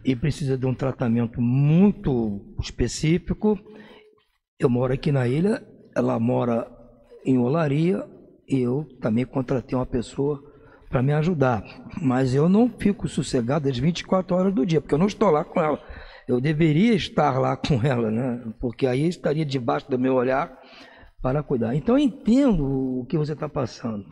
e precisa de um tratamento muito específico. Eu moro aqui na ilha, ela mora em Olaria e eu também contratei uma pessoa para me ajudar. Mas eu não fico sossegado às 24 horas do dia, porque eu não estou lá com ela. Eu deveria estar lá com ela, né? Porque aí estaria debaixo do meu olhar para cuidar. Então eu entendo o que você está passando.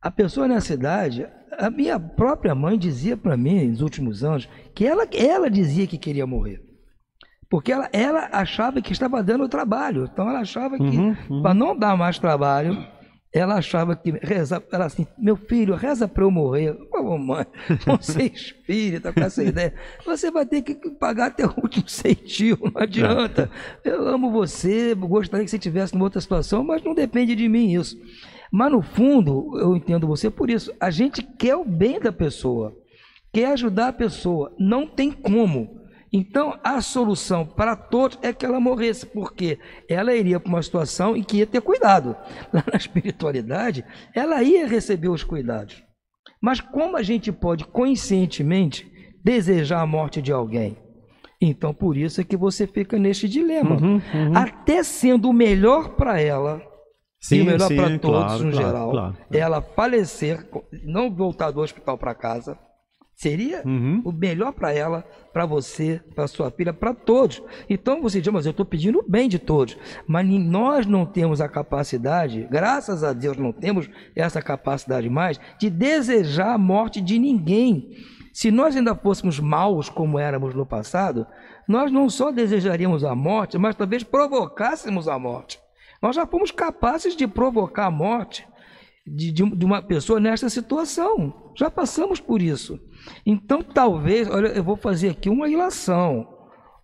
A pessoa nessa idade, a minha própria mãe dizia para mim nos últimos anos que ela dizia que queria morrer. Porque ela achava que estava dando trabalho. Então ela achava que, para não dar mais trabalho, ela achava que rezava. Ela assim, meu filho, reza para eu morrer. Ô, mãe, você é espírita, com essa ideia. Você vai ter que pagar até o último centavo, não adianta. Eu amo você, gostaria que você estivesse numa outra situação, mas não depende de mim isso. Mas no fundo, eu entendo você por isso. A gente quer o bem da pessoa, quer ajudar a pessoa, não tem como. Então a solução para todos é que ela morresse, porque ela iria para uma situação em que ia ter cuidado. Lá na espiritualidade, ela ia receber os cuidados. Mas como a gente pode conscientemente desejar a morte de alguém? Então por isso é que você fica neste dilema. Até sendo o melhor para ela, sim, e o melhor para todos, claro, no geral, claro. Ela falecer, não voltar do hospital para casa, seria o melhor para ela, para você, para sua filha, para todos. Então você diz, mas eu estou pedindo o bem de todos. Mas nós não temos a capacidade, graças a Deus não temos essa capacidade mais, de desejar a morte de ninguém. Se nós ainda fôssemos maus como éramos no passado, nós não só desejaríamos a morte, mas talvez provocássemos a morte. Nós já fomos capazes de provocar a morte de uma pessoa nesta situação. Já passamos por isso. Então, talvez, olha, eu vou fazer aqui uma ilação.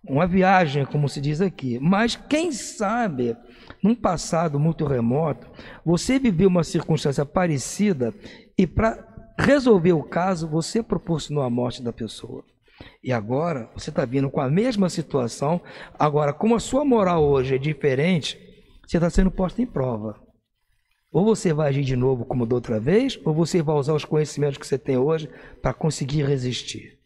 uma viagem, como se diz aqui. Mas quem sabe, num passado muito remoto, você viveu uma circunstância parecida e para resolver o caso, você proporcionou a morte da pessoa. E agora, você está vindo com a mesma situação, agora, como a sua moral hoje é diferente, você está sendo posto em prova. Ou você vai agir de novo como da outra vez, ou você vai usar os conhecimentos que você tem hoje para conseguir resistir.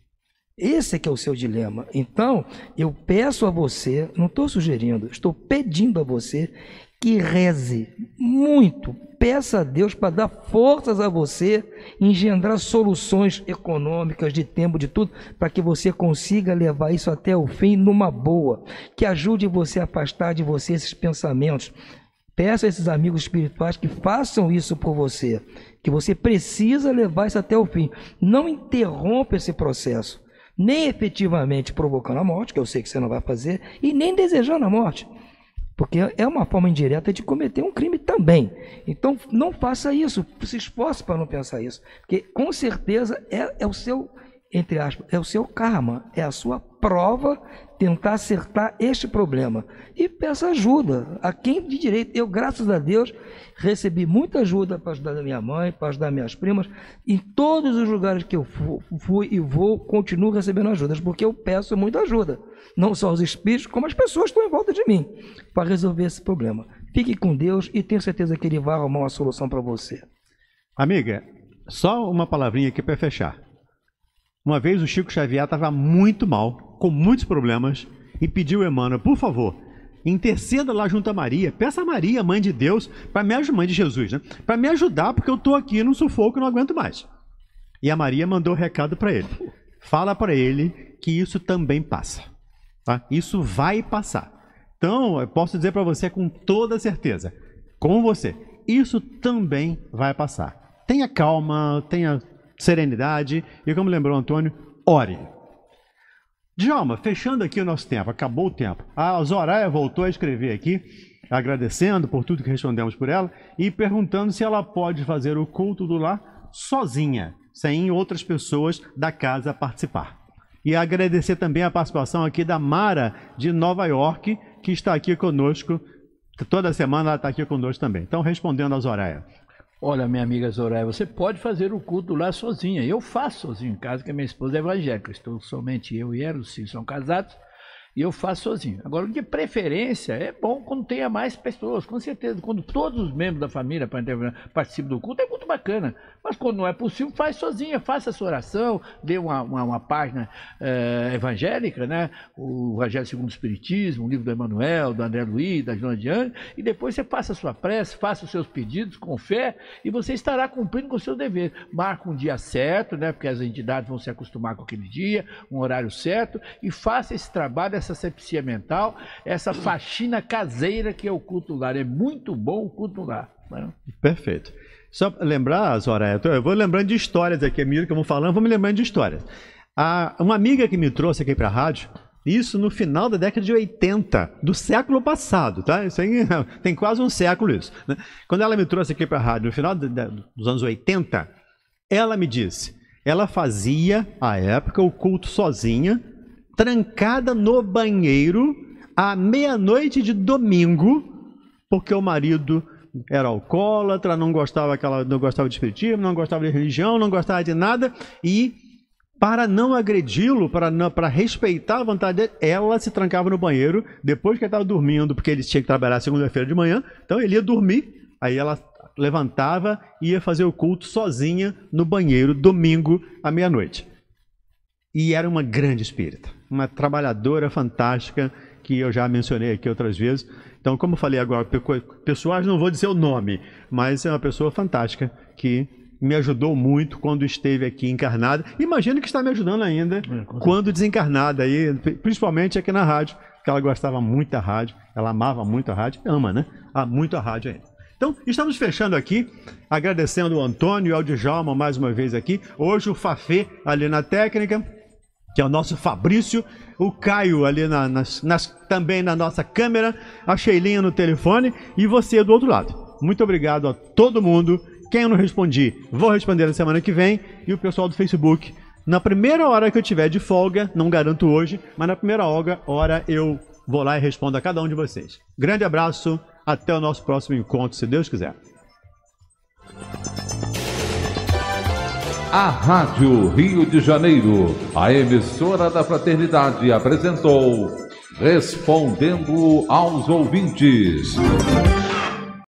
Esse é que é o seu dilema. Então, eu peço a você, não estou sugerindo, estou pedindo a você que reze muito. Peça a Deus para dar forças a você, engendrar soluções econômicas, de tempo, de tudo, para que você consiga levar isso até o fim numa boa, que ajude você a afastar de você esses pensamentos. Peço a esses amigos espirituais que façam isso por você, que você precisa levar isso até o fim. Não interrompa esse processo. Nem efetivamente provocando a morte, que eu sei que você não vai fazer, e nem desejando a morte, porque é uma forma indireta de cometer um crime também. Então, não faça isso, se esforce para não pensar isso, porque com certeza é o seu, entre aspas, é o seu karma, é a sua prova tentar acertar este problema. E peça ajuda a quem de direito. Eu, graças a Deus, recebi muita ajuda para ajudar a minha mãe, para ajudar minhas primas. Em todos os lugares que eu fui e vou, continuo recebendo ajudas, porque eu peço muita ajuda. Não só os espíritos, como as pessoas que estão em volta de mim, para resolver esse problema. Fique com Deus e tenho certeza que Ele vai arrumar uma solução para você. Amiga, só uma palavrinha aqui para fechar. Uma vez o Chico Xavier estava muito mal, com muitos problemas, e pediu a Emmanuel, por favor, interceda lá junto a Maria, peça a Maria, mãe de Deus, para me ajudar, mãe de Jesus, né? Para me ajudar, porque eu estou aqui num sufoco e não aguento mais. E a Maria mandou um recado para ele. Fala para ele que isso também passa. Tá? Isso vai passar. Então, eu posso dizer para você com toda certeza, com você, isso também vai passar. Tenha calma, tenha serenidade e, como lembrou Antônio, ore. Djalma, fechando aqui o nosso tempo, acabou o tempo. A Zoraia voltou a escrever aqui, agradecendo por tudo que respondemos por ela e perguntando se ela pode fazer o culto do lar sozinha, sem outras pessoas da casa participar. E agradecer também a participação aqui da Mara, de Nova York, que está aqui conosco, toda semana ela está aqui conosco também. Então, respondendo a Zoraia. Olha, minha amiga Zoraia, você pode fazer o culto lá sozinha. Eu faço sozinho em casa, que a minha esposa é evangélica. Estou somente eu e ela, os filhos são casados, e eu faço sozinho. Agora, de preferência, é bom quando tenha mais pessoas, com certeza. Quando todos os membros da família participam do culto, é muito bacana. Mas quando não é possível, faz sozinha, faça a sua oração, dê uma página evangélica, né? O Evangelho segundo o Espiritismo, o livro do Emmanuel, do André Luiz, da Dona Diane, e depois você faça a sua prece, faça os seus pedidos com fé e você estará cumprindo com o seu dever. Marca um dia certo, né? Porque as entidades vão se acostumar com aquele dia, um horário certo, e faça esse trabalho, essa asepsia mental, essa faxina caseira que é o culto lar. É muito bom o culto lar. Né? Perfeito. Só lembrar, Zoraia, eu vou lembrando de histórias aqui, à medida que eu vou falando, vou me lembrando de histórias. Uma amiga que me trouxe aqui para a rádio, isso no final da década de 80, do século passado, tá? Isso aí, tem quase um século isso. Né? Quando ela me trouxe aqui para a rádio, no final dos anos 80, ela me disse, ela fazia, à época, o culto sozinha, trancada no banheiro, à meia-noite de domingo, porque o marido era alcoólatra, não gostava de espiritismo, não gostava de religião, não gostava de nada. E para não agredi-lo, para respeitar a vontade dele, ela se trancava no banheiro depois que ele estava dormindo, porque ele tinha que trabalhar segunda-feira de manhã. Então ele ia dormir, aí ela levantava e ia fazer o culto sozinha no banheiro, domingo à meia-noite. E era uma grande espírita, uma trabalhadora fantástica, que eu já mencionei aqui outras vezes. Então, como eu falei agora, pessoais, não vou dizer o nome, mas é uma pessoa fantástica que me ajudou muito quando esteve aqui encarnada. Imagino que está me ajudando ainda quando desencarnada, aí, principalmente aqui na rádio, porque ela gostava muito da rádio, ela amava muito a rádio, ama, né? Muito a rádio ainda. Então, estamos fechando aqui, agradecendo ao Antônio e ao Djalma mais uma vez aqui. Hoje o Fafê ali na técnica, que é o nosso Fabrício, o Caio ali também na nossa câmera, a Sheilinha no telefone e você do outro lado. Muito obrigado a todo mundo. Quem eu não respondi, vou responder na semana que vem. E o pessoal do Facebook, Na primeira hora que eu tiver de folga, não garanto hoje, mas na primeira hora eu vou lá e respondo a cada um de vocês. Grande abraço, até o nosso próximo encontro, se Deus quiser. A Rádio Rio de Janeiro, a emissora da Fraternidade, apresentou Respondendo aos Ouvintes.